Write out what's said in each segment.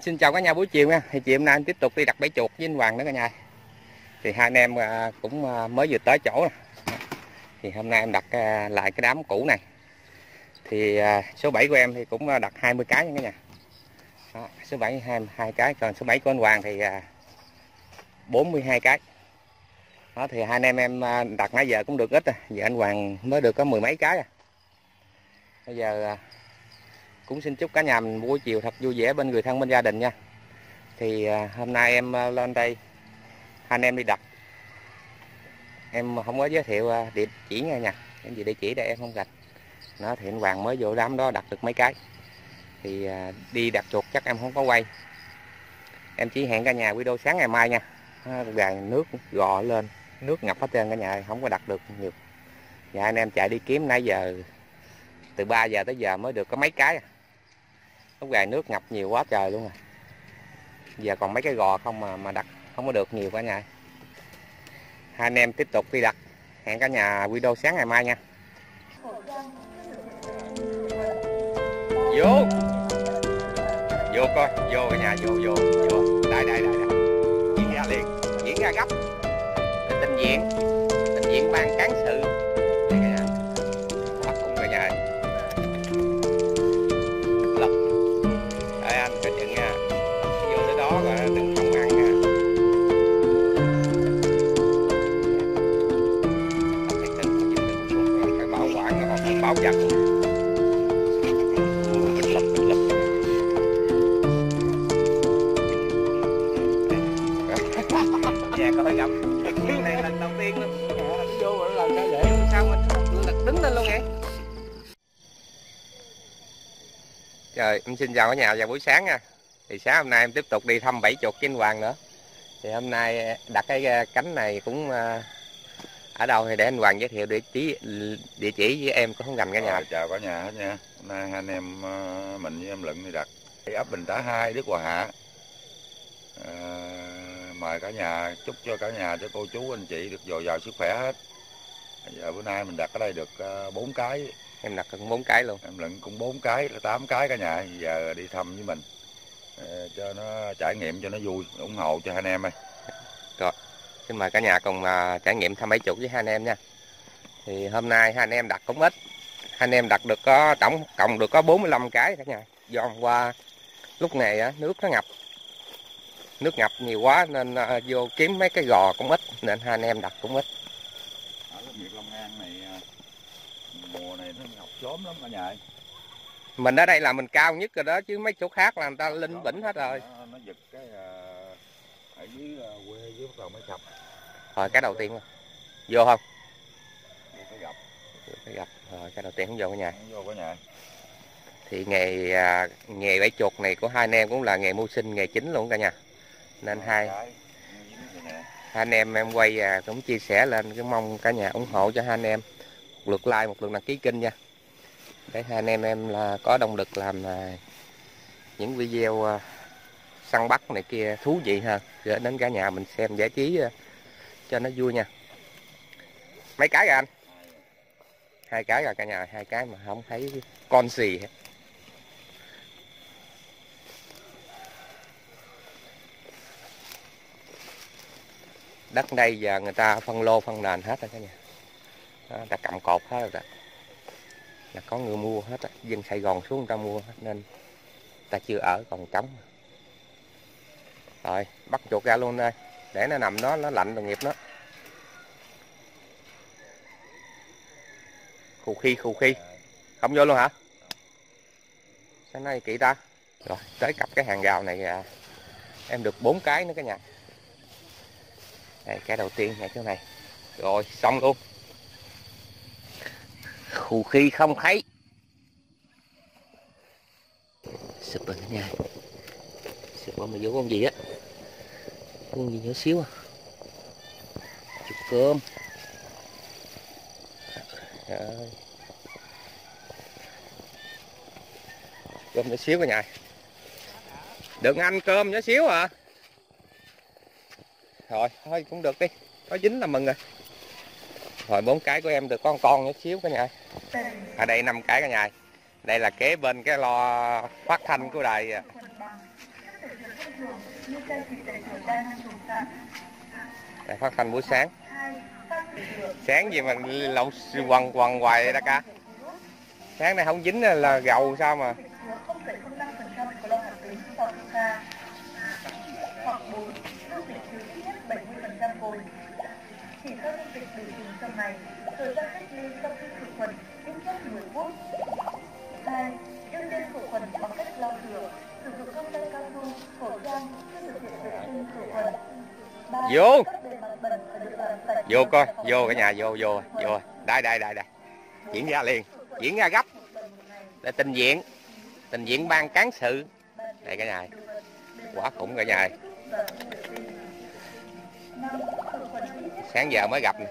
Xin chào cả nhà, buổi chiều nha. Thì chị hôm nay anh tiếp tục đi đặt bẫy chuột với anh Hoàng nữa cả nhà. Thì hai anh em cũng mới vừa tới chỗ nè. Thì hôm nay em đặt lại cái đám cũ này. Thì số 7 của em thì cũng đặt 20 cái nha cả nhà. Đó, số 7 22 cái, còn số 7 của anh Hoàng thì 42 cái. Đó, thì hai anh em đặt nãy giờ cũng được ít rồi. Giờ anh Hoàng mới được có mười mấy cái rồi. Bây giờ cũng xin chúc cả nhà mình buổi chiều thật vui vẻ bên người thân bên gia đình nha. Thì hôm nay em lên đây, hai anh em đi đặt, em không có giới thiệu địa chỉ nha nha, em gì địa chỉ đây em không gạch. Nó thì anh Hoàng mới vô đám đó đặt được mấy cái, thì đi đặt chuột chắc em không có quay, em chỉ hẹn cả nhà video sáng ngày mai nha. Gà nước gò lên, nước ngập hết trơn cả nhà, không có đặt được nhiều. Dạ anh em chạy đi kiếm nãy giờ từ 3 giờ tới giờ mới được có mấy cái. Lúc gà nước ngập nhiều quá trời luôn rồi. Giờ còn mấy cái gò không mà đặt không có được nhiều cả nhà. Hai anh em tiếp tục đi đặt. Hẹn cả nhà video sáng ngày mai nha. Vô. Vô coi, vô cả nhà, vô vô vô. Đây. Diễn ra liền, diễn ra gấp. Tình diện ban cán sự. Rồi, em xin chào cả nhà vào buổi sáng nha. Thì sáng hôm nay em tiếp tục đi thăm bẫy chuột với anh Hoàng nữa. Thì hôm nay đặt cái cánh này cũng ở đâu thì để anh Hoàng giới thiệu địa chỉ với em cũng không gần cả nhà. Chào cả nhà hết nha. Hôm nay hai anh em mình với em Lận đi đặt ở ấp Bình Tả 2, Đức Hòa Hạ. Mời cả nhà, chúc cho cả nhà, cho cô chú anh chị được dồi dào sức khỏe hết. Giờ bữa nay mình đặt ở đây được 4 cái. Em đặt cũng 4 cái luôn. Em Lận cũng 4 cái, 8 cái cả nhà. Giờ đi thăm với mình cho nó trải nghiệm cho nó vui, ủng hộ cho hai anh em ơi. Rồi, xin mời cả nhà cùng trải nghiệm thăm bẫy chuột với hai anh em nha. Thì hôm nay hai anh em đặt cũng ít. Hai anh em đặt được có tổng cộng được có 45 cái cả nhà. Do hôm qua lúc này nước nó ngập. Nước ngập nhiều quá nên vô kiếm mấy cái gò cũng ít nên hai anh em đặt cũng ít. Mùa này nó ngọc sớm lắm cả nhà. Mình ở đây là mình cao nhất rồi đó, chứ mấy chỗ khác là người ta linh bỉnh hết rồi. Nó giật cái ở dưới quê dưới bắt đầu mới sập. Rồi cái đầu tiên vô không? Vô cái gặp. Vô cái gặp. Rồi cái đầu tiên cũng vô cả nhà. Vô cả nhà. Thì nghề bẫy chuột này của hai anh em cũng là nghề mưu sinh, nghề chính luôn cả nhà. Nên hai anh em quay cũng chia sẻ lên, cái mong cả nhà ủng hộ cho hai anh em. Một lượt like, một lượt đăng ký kênh nha. Để hai anh em là có động lực làm những video săn bắt này kia thú vị hơn, gửi đến cả nhà mình xem giải trí cho nó vui nha. Mấy cái rồi anh? 2 cái rồi cả nhà, 2 cái mà không thấy con gì hết. Đất đây giờ người ta phân lô phân nền hết rồi cả nhà. Đã cầm cột hết rồi đó. Là có người mua hết đó. Dân Sài Gòn xuống người ta mua hết nên ta chưa ở còn trống. Rồi bắt chuột ra luôn đây. Để nó nằm đó, nó lạnh đồng nghiệp nó. Khù khi. Không vô luôn hả? Cái này kỹ ta. Rồi tới cặp cái hàng rào này em được 4 cái nữa cả nhà. Đây cái đầu tiên này, chỗ này. Rồi xong luôn. Khù khi không thấy. Sụp rồi nha. Sụp rồi mà vô con gì á. Con gì nhỏ xíu à. Chuột cơm. Cơm nhỏ xíu cả nhà. Đừng ăn cơm nhỏ xíu à. Rồi thôi cũng được đi. Có dính là mừng rồi. Rồi 4 cái của em được có con nhỏ xíu cả nhà. Ở đây 5 cái cả nhà. Đây là kế bên cái lo phát thanh của đài Đây, phát thanh buổi sáng. Sáng gì mà lộn quằn quằn hoài đó cả. Sáng nay không dính là gầu sao mà. Vô. Vô coi, vô cả nhà, vô. Đây. Diễn ra liền, diễn ra gấp. Để trình diễn ban cán sự. Đây cả nhà. Quá khủng cả nhà. Sáng giờ mới gặp nè.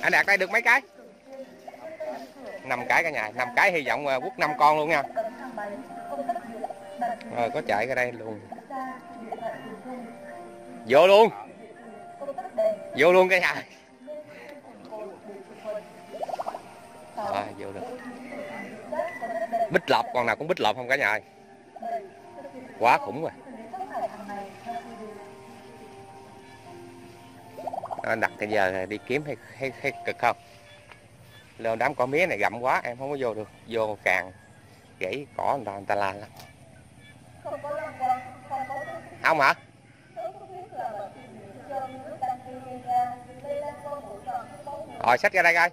Anh Đạt đây được mấy cái? 5 cái cả nhà, 5 cái hy vọng quất 5 con luôn nha. Rồi có chạy ra đây luôn. Vô luôn cả nhà. À, vô được. Bích lọc, con nào cũng bích lọc không cả nhà ơi. Quá khủng rồi. Anh Đặt cái giờ đi kiếm hay cực không? Lên đám cỏ mía này gặm quá em không có vô được, vô càng gãy cỏ người ta la lắm. Không hả? Rồi xách ra đây coi.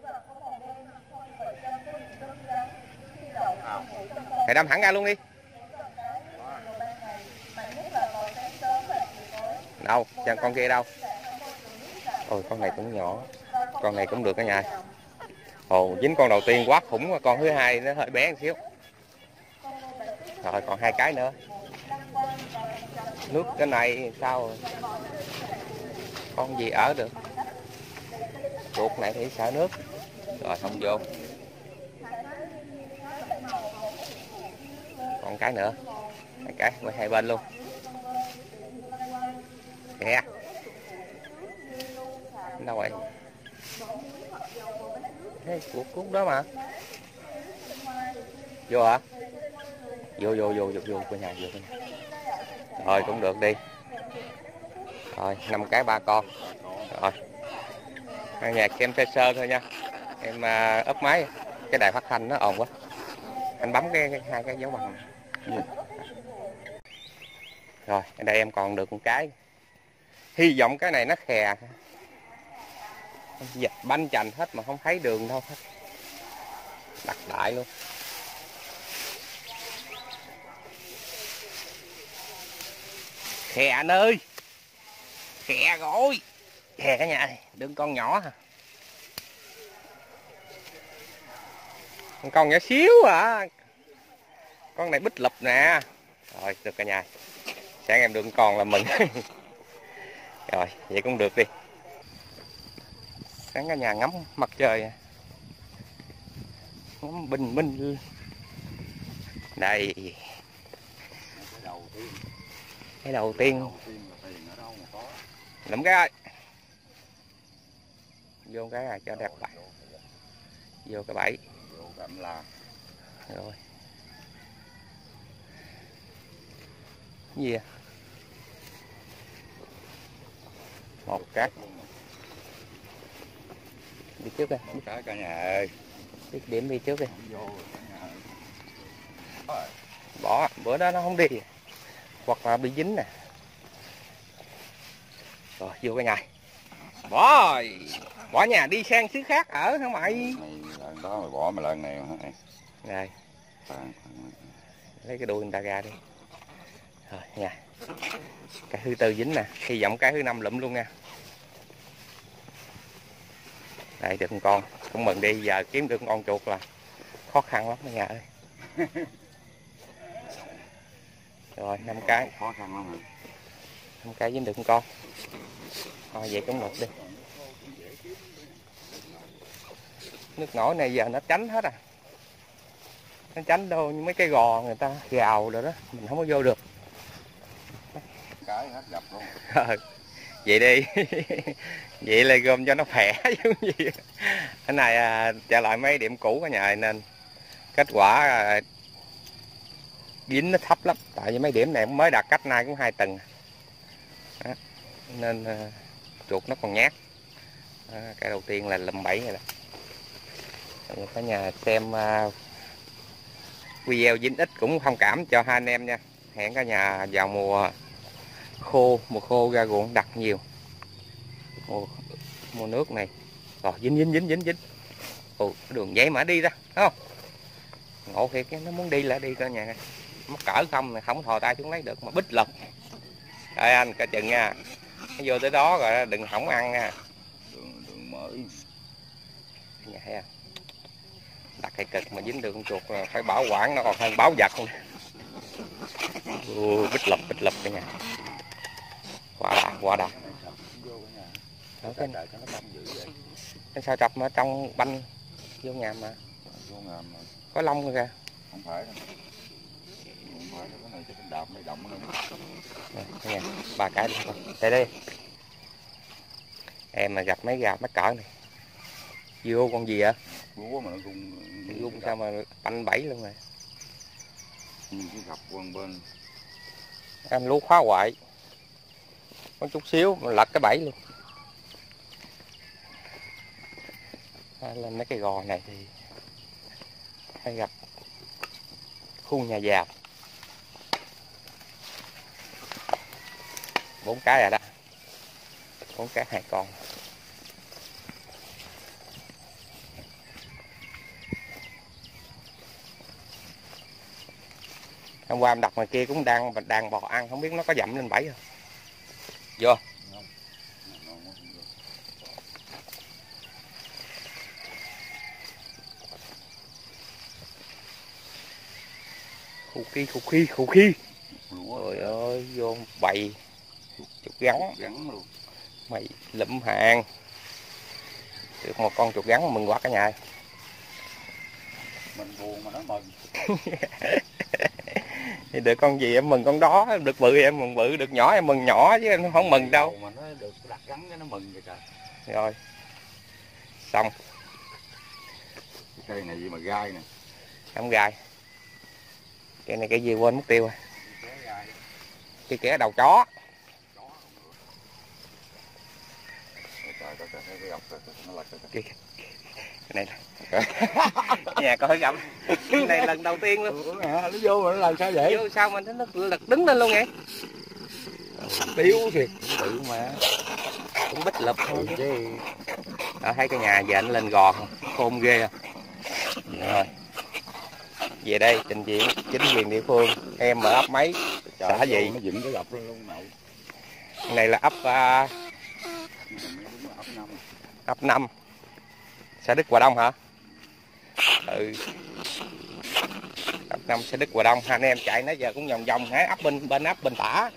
Thầy đâm hẳn ra luôn đi. Đâu, chẳng con kia đâu. Ôi con này cũng nhỏ. Con này cũng được cả nhà. Ồ, dính con đầu tiên quá khủng, con thứ hai nó hơi bé một xíu. Rồi còn 2 cái nữa. Nước cái này sao con gì ở được. Ruột này thì xả nước. Rồi không vô. Còn cái nữa. Cái qua hai bên luôn. Nè. Đâu vậy? Cái cuốc đó mà. Vô hả? Vô cả nhà, vô cả nhà. Rồi cũng được đi. Rồi 5 cái 3 con. Rồi. Ở nhà em sơ sơ thôi nha. Em ấp máy. Cái đài phát thanh nó ồn quá. Anh bấm cái 2 cái dấu bằng. Rồi, ở đây em còn được một cái. Hy vọng cái này nó khè. Giật banh chành hết mà không thấy đường đâu hết. Đặt đại luôn. Khè anh ơi. Khè rồi. Khè cả nhà này. Đừng con nhỏ hả? Con nhỏ xíu hả? Con này bích lục nè. Rồi được cả nhà. Sáng em đừng con là mình. Rồi vậy cũng được đi. Sáng cả nhà ngắm mặt trời. Ngắm bình minh. Đây. Cái đầu tiên. Lụm cái ơi. Vô cái này cho đẹp bậy. Vô cái bẫy. Rồi. Cái gì à? Một cát. Đi trước đây. Một cái cả nhà ơi. Biết điểm đi trước đi. Bỏ, bữa đó nó không đi. Hoặc là bị dính nè. Rồi vô cái nhà. Bỏ rồi. Bỏ nhà đi sang xứ khác ở hả mày? Lần đó mày bỏ mày lần này hả? Rồi. Lấy cái đuôi người ta ra đi. Rồi nha. Cái thứ 4 dính nè. Hy vọng cái thứ 5 lụm luôn nha. Đây được một con. Cũng mừng đi. Giờ kiếm được con chuột là khó khăn lắm cả nhà ơi. Rồi 5 cái. Khó khăn lắm rồi. 5 cái dính được con. Thôi vậy cũng được đi. Nước nổi này giờ nó tránh hết à. Nó tránh đâu mấy cái gò người ta gào rồi đó. Mình không có vô được. Cái hết gặp luôn. Rồi. Vậy đi. Vậy là gom cho nó khỏe chứ gì. Cái này trả lại mấy điểm cũ cả nhà nên kết quả dính nó thấp lắm, tại vì mấy điểm này mới đặt cách nay cũng 2 tuần. Đó. Nên chuột nó còn nhát. Đó, cái đầu tiên là lùm bẫy này đó. Cả nhà xem video dính ít cũng thông cảm cho hai anh em nha. Hẹn cả nhà vào mùa khô ra ruộng đặt nhiều. Mùa nước này rồi dính. Ồ, đường dây mà đi ra đúng không? Ngộ thiệt, nó muốn đi là đi cả nhà. Mắc cỡ không là không thò tay xuống lấy được mà bít lật. Đây anh cả chừng nha. Nó vô tới đó rồi đừng hỏng ăn nha. Đường mới. Nhà thấy không? Đặt cái cực mà dính được con chuột phải bảo quản nó còn hơn báo vật luôn. Ồ, bít lật cả nhà. Quá đã. Cái sao trọc mà trong banh vô ngàm mà. Có lông rồi kìa. Không phải đâu. Cái này cái đạp mới động luôn. Nè, 3 cái đi. Đây đi. Em mà gặp mấy gà mắc cỡ này. Vô con gì vậy? Gúa mà nó rung sao mà banh bẫy luôn rồi. Cái gặp quần bên. Em lú khóa hoại. Có chút xíu mà lật cái bẫy luôn. Lên mấy cái gò này thì hay gặp khu nhà già. 4 cái rồi đó. 4 cái 2 con. Hôm qua em đặt ngoài kia cũng đang bò ăn, không biết nó có dậm lên bẫy không. Vô. Khủ khí. Trời ơi, vô bầy chuột gắn luôn. Mày lụm hàng. Được một con chuột gắn mà mừng quá cả nhà. Mình buồn mà nó mừng. Thì được con gì em mừng con đó, được bự em mừng bự, được nhỏ em mừng nhỏ chứ em không mừng đâu. Mà nó được đặt gắn nó mừng vậy trời. Rồi. Xong. Cái này gì mà gai nè. Không gai. Cái này cái gì quên mất tiêu rồi. Cái kẻ đầu chó. Cái này nhà coi gặp. Cái này lần đầu tiên luôn. Nó vô mà nó làm sao vậy? Vô sao mà nó lật đứng lên luôn vậy? Tiếu thiệt. Tự mà. Cũng bích lập thôi chứ. Đó, thấy cái nhà về nó lên gò không? Khôn ghê không? Rồi. Về đây trình diện chính quyền địa phương em ở ấp mấy xã gì này là ấp ấp 5 xã Đức Hòa Đông hả? Ừ, ấp 5 xã Đức Hòa Đông. Hai anh em chạy nãy giờ cũng vòng vòng hả? Ấp bên ấp Bình Tả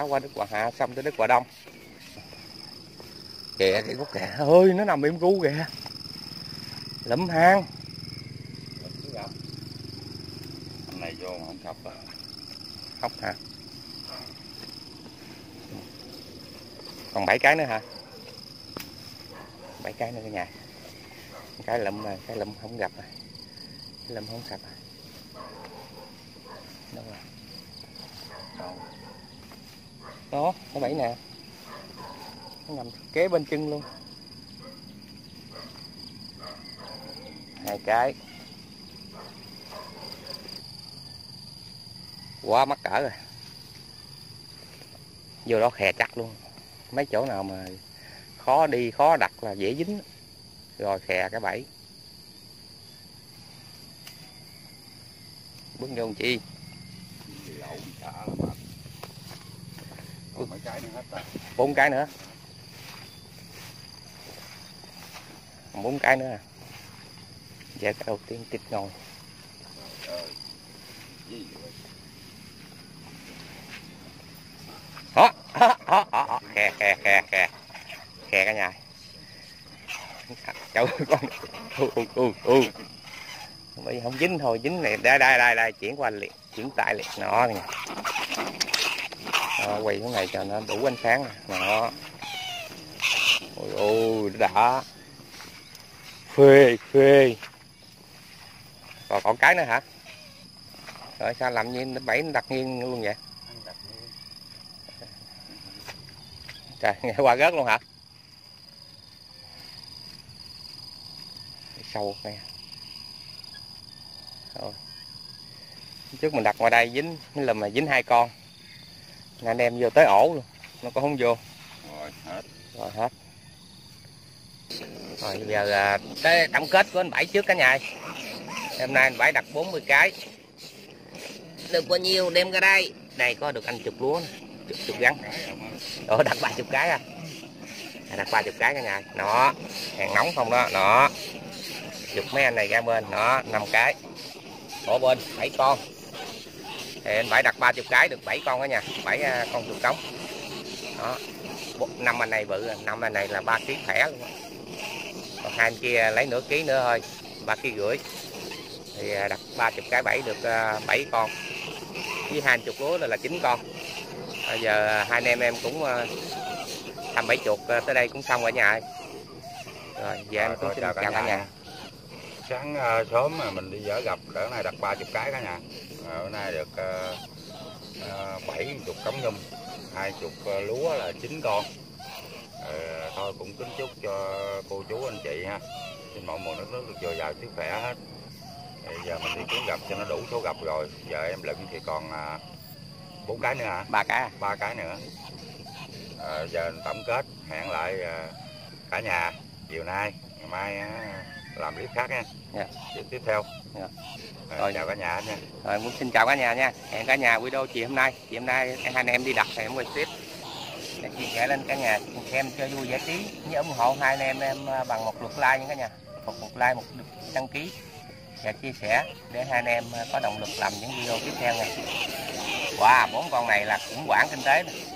qua Đức Hòa Hạ xong tới Đức Hòa Đông. Kìa cái gốc kìa ơi, nó nằm im ru kìa. Lẫm hang. Anh này vô mà không cặp à. Hóc hả? Còn 7 cái nữa hả? 7 cái nữa cả nhà. Cái lụm này, cái lụm không gặp à. Cái lụm không gặp à. Đâu rồi? Đó, có 7 nè. Nó nằm kế bên chân luôn. 2 cái. Quá mắc cỡ rồi. Vô đó khè chắc luôn. Mấy chỗ nào mà khó đi khó đặt là dễ dính. Rồi khè cái bẫy. Bước vô làm chi? Bước. 4 cái nữa. 4 cái nữa à. Dạ cái đầu tiên tịt ngồi. Khè cả nhà. Cháu con. Bởi vì không dính thôi, dính này đây chuyển qua liền, chuyển tại liền nó nè. Quay cái này cho nó đủ ánh sáng nè, nó. Ôi đã. Phê phê. Rồi còn cái nữa hả? Rồi sao làm như bẫy đặt nghiêng luôn vậy? Trời, nghe qua rớt luôn hả? Sâu nè. Rồi. Trước mình đặt ngoài đây dính lùm mà dính hai con. Nên anh em vô tới ổ luôn, nó cũng không vô. Rồi hết. Rồi hết. Rồi bây giờ là tới tổng kết của anh Bảy trước cả nhà. Hôm nay anh Bảy đặt 40 cái. Được bao nhiêu đem ra đây. Đây có được anh chục lúa nè, chục gắn. Đó đặt 30 cái à. Đặt 30 cái cả nhà. Đó, hàng nóng không đó, đó. Chụp mấy anh này ra bên, đó 5 cái. Bỏ bên 7 con. Thì anh Bảy đặt 30 cái được 7 con đó nha, 7 con chuột cống. Đó. 5 anh này bự, 5 anh này là 3 kg khỏe luôn. Còn hai anh kia lấy nửa ký nữa thôi, 3,5 kg. Thì đặt 30 cái bẫy được 7 con. Với 20 lúa là 9 con. Bây giờ hai anh em cũng thăm bẫy chuột tới đây cũng xong ở nhà. Rồi về em cũng xin chào cả nhà. Sáng sớm mà mình đi dở gặp đỡ này đặt 30 cái cả nhà. Bữa nay được 70 cống nhum, 20 lúa là 9 con. Thôi cũng kính chúc cho cô chú anh chị ha, xin mọi mùa nước được dồi dào sức khỏe hết. Bây giờ mình đi kiếm gặp cho nó đủ số gặp rồi. Giờ em lựng thì còn 4 cái nữa hả? 3 cái. 3 cái nữa. Giờ tổng kết hẹn lại cả nhà chiều nay, ngày mai làm clip khác nha. Yeah. Tiếp theo. Yeah. Rồi chào cả nhà nha. Rồi muốn xin chào cả nhà nha. Hẹn cả nhà video chiều hôm nay. Chiều hôm nay hai anh em đi đặt thì em quay tiếp. Để chia sẻ lên cả nhà em cho vui giải trí. Nhớ ủng hộ hai anh em bằng một lượt like nha cả nhà. Một like, một lượt đăng ký và chia sẻ để hai anh em có động lực làm những video tiếp theo này. Wow, 4 con này là khủng hoảng kinh tế này.